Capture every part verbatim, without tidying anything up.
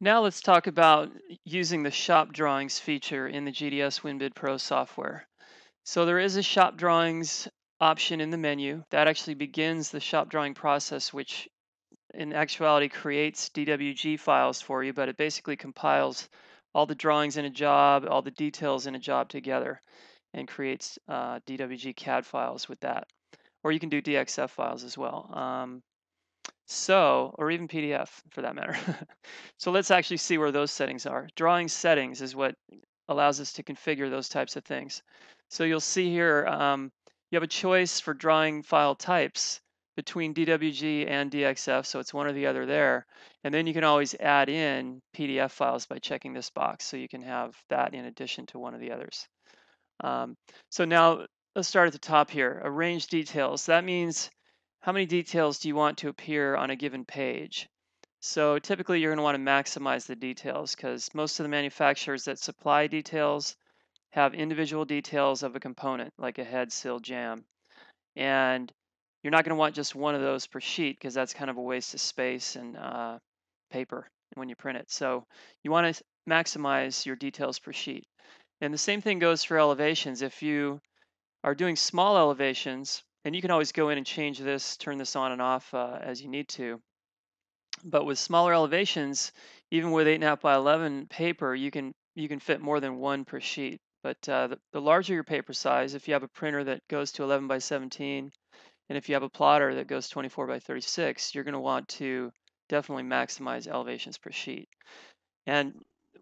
Now let's talk about using the Shop Drawings feature in the G D S WinBid Pro software. So there is a Shop Drawings option in the menu that actually begins the shop drawing process, which in actuality creates D W G files for you, but it basically compiles all the drawings in a job, all the details in a job together, and creates uh, D W G C A D files with that. Or you can do D X F files as well. Um, so, or even P D F for that matter. So let's actually see where those settings are. Drawing settings is what allows us to configure those types of things. So you'll see here, um, you have a choice for drawing file types between D W G and D X F, so it's one or the other there. And then you can always add in P D F files by checking this box, so you can have that in addition to one of the others. Um, so now let's start at the top here. Arrange details. That means how many details do you want to appear on a given page? So typically you're going to want to maximize the details, because most of the manufacturers that supply details have individual details of a component, like a head, sill, jam. And you're not going to want just one of those per sheet, because that's kind of a waste of space and uh, paper when you print it. So you want to maximize your details per sheet. And the same thing goes for elevations. If you are doing small elevations, and you can always go in and change this, turn this on and off uh, as you need to. But with smaller elevations, even with eight and a half by eleven paper, you can, you can fit more than one per sheet. But uh, the, the larger your paper size, if you have a printer that goes to eleven by seventeen, and if you have a plotter that goes twenty-four by thirty-six, you're going to want to definitely maximize elevations per sheet. And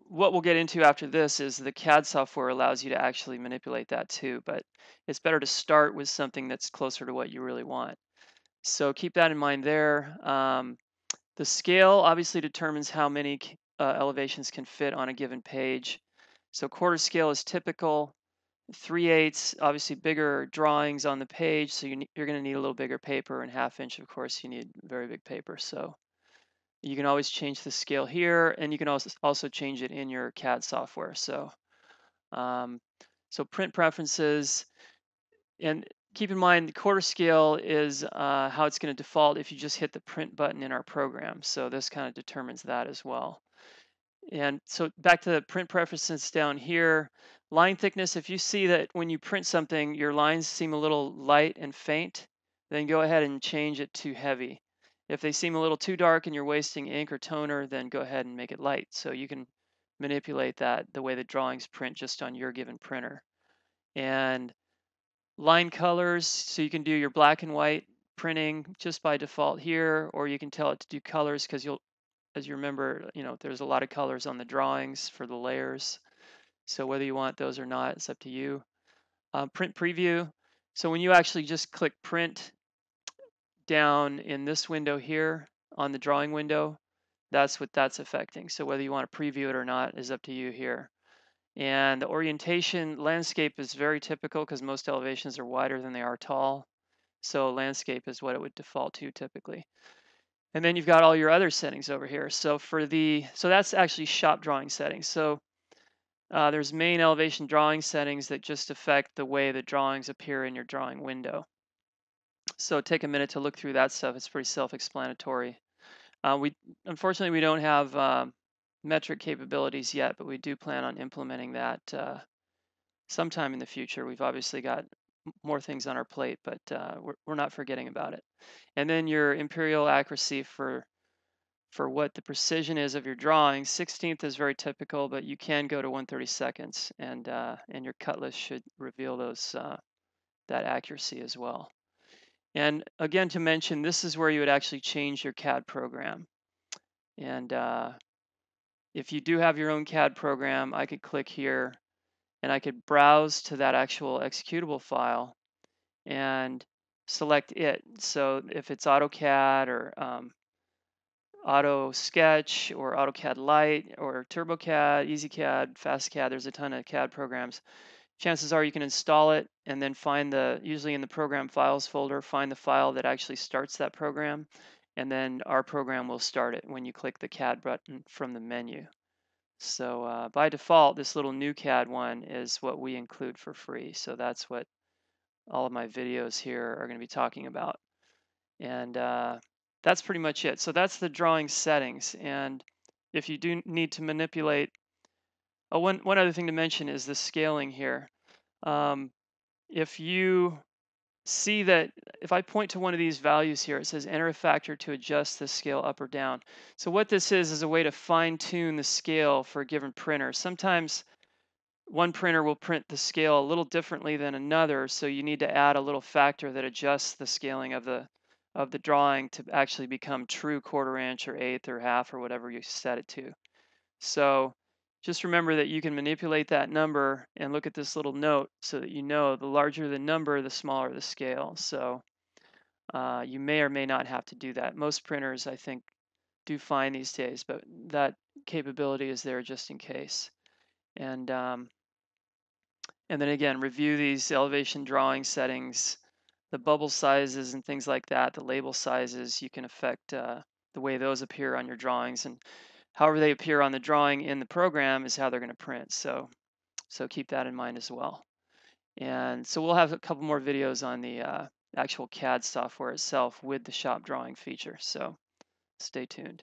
what we'll get into after this is the C A D software allows you to actually manipulate that too, but it's better to start with something that's closer to what you really want. So keep that in mind there. Um, the scale obviously determines how many uh, elevations can fit on a given page. So quarter scale is typical. three eighths, obviously bigger drawings on the page, so you, you're going to need a little bigger paper, and half inch, of course, you need very big paper. So you can always change the scale here, and you can also, also change it in your C A D software. So, um, so print preferences, and keep in mind the quarter scale is uh, how it's going to default if you just hit the print button in our program. So this kind of determines that as well. And so back to the print preferences down here. Line thickness, if you see that when you print something, your lines seem a little light and faint, then go ahead and change it to heavy. If they seem a little too dark and you're wasting ink or toner, then go ahead and make it light. So you can manipulate that the way the drawings print just on your given printer. And line colors, so you can do your black and white printing just by default here, or you can tell it to do colors, because you'll, as you remember, you know, there's a lot of colors on the drawings for the layers. So whether you want those or not, it's up to you. Uh, print preview. So when you actually just click print down in this window here on the drawing window, that's what that's affecting. So whether you want to preview it or not is up to you here. And the orientation, landscape is very typical, because most elevations are wider than they are tall. So landscape is what it would default to typically. And then you've got all your other settings over here. So for the, so that's actually shop drawing settings. So uh, there's main elevation drawing settings that just affect the way the drawings appear in your drawing window. So take a minute to look through that stuff. It's pretty self-explanatory. Uh, we unfortunately we don't have um, metric capabilities yet, but we do plan on implementing that uh, sometime in the future. We've obviously got more things on our plate, but uh, we're, we're not forgetting about it. And then your imperial accuracy for for what the precision is of your drawing. sixteenth is very typical, but you can go to one thirty-second, and uh, and your cut list should reveal those uh, that accuracy as well. And again, to mention, this is where you would actually change your C A D program. And uh, if you do have your own C A D program, I could click here, and I could browse to that actual executable file and select it. So if it's AutoCAD or um, AutoSketch or AutoCAD Lite or TurboCAD, EasyCAD, FastCAD, there's a ton of C A D programs. Chances are you can install it and then find the, usually in the program files folder, find the file that actually starts that program, and then our program will start it when you click the C A D button from the menu. So uh, by default, this little new C A D one is what we include for free. So that's what all of my videos here are going to be talking about. And uh, that's pretty much it. So that's the drawing settings. And if you do need to manipulate. Oh, one, one other thing to mention is the scaling here. Um, if you see that, if I point to one of these values here, it says enter a factor to adjust the scale up or down. So what this is is a way to fine tune the scale for a given printer. Sometimes one printer will print the scale a little differently than another, so you need to add a little factor that adjusts the scaling of the of the drawing to actually become true quarter inch or eighth or half or whatever you set it to. So just remember that you can manipulate that number and look at this little note so that you know the larger the number, the smaller the scale. So uh, you may or may not have to do that. Most printers, I think, do fine these days, but that capability is there just in case. And um, and then again, review these elevation drawing settings, the bubble sizes and things like that, the label sizes. You can affect uh, the way those appear on your drawings, and however they appear on the drawing in the program is how they're going to print. So, so keep that in mind as well. And so we'll have a couple more videos on the uh, actual C A D software itself with the shop drawing feature. So stay tuned.